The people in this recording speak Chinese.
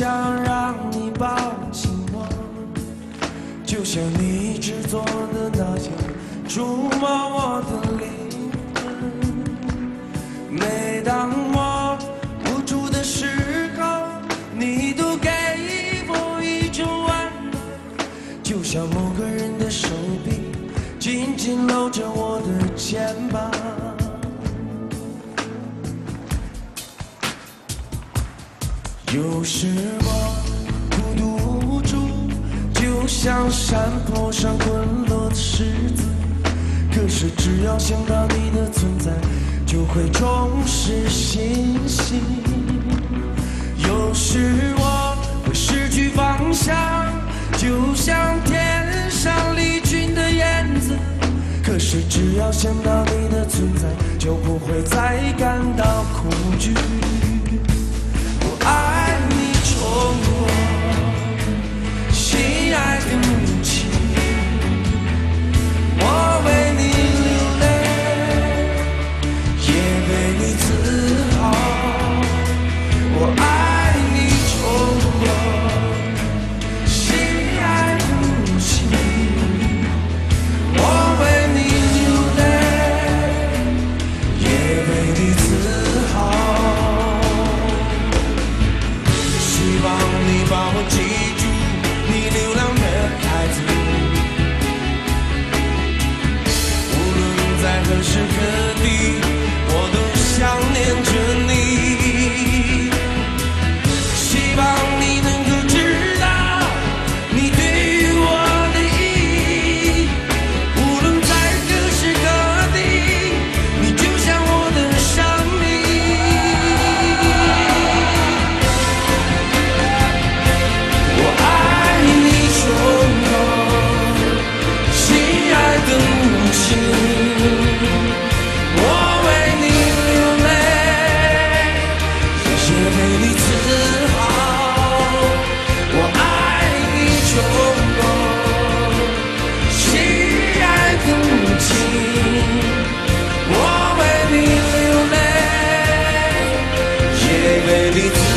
想让你抱紧我，就像你一直做的那样，触摸我的灵魂。每当我无助的时候，你都给我一种温暖，就像某个人的手臂紧紧搂着我的肩膀。 有时我孤独无助，就像山坡上滚落的石子。可是只要想到你的存在，就会重拾信心。有时我会失去方向，就像天上离群的燕子。可是只要想到你的存在，就不会再感到恐惧。 我心爱的母亲，我为你流泪，也为你自豪。我爱你，中国，心爱的母亲，我为你流泪，也为你自豪。 希望你把我记住，你流浪的孩子。无论在何时何地，我都想念着你。希望你能够知道你对我的意义。无论在何时何地，你就像我的生命。 我为你流泪，也为你自豪。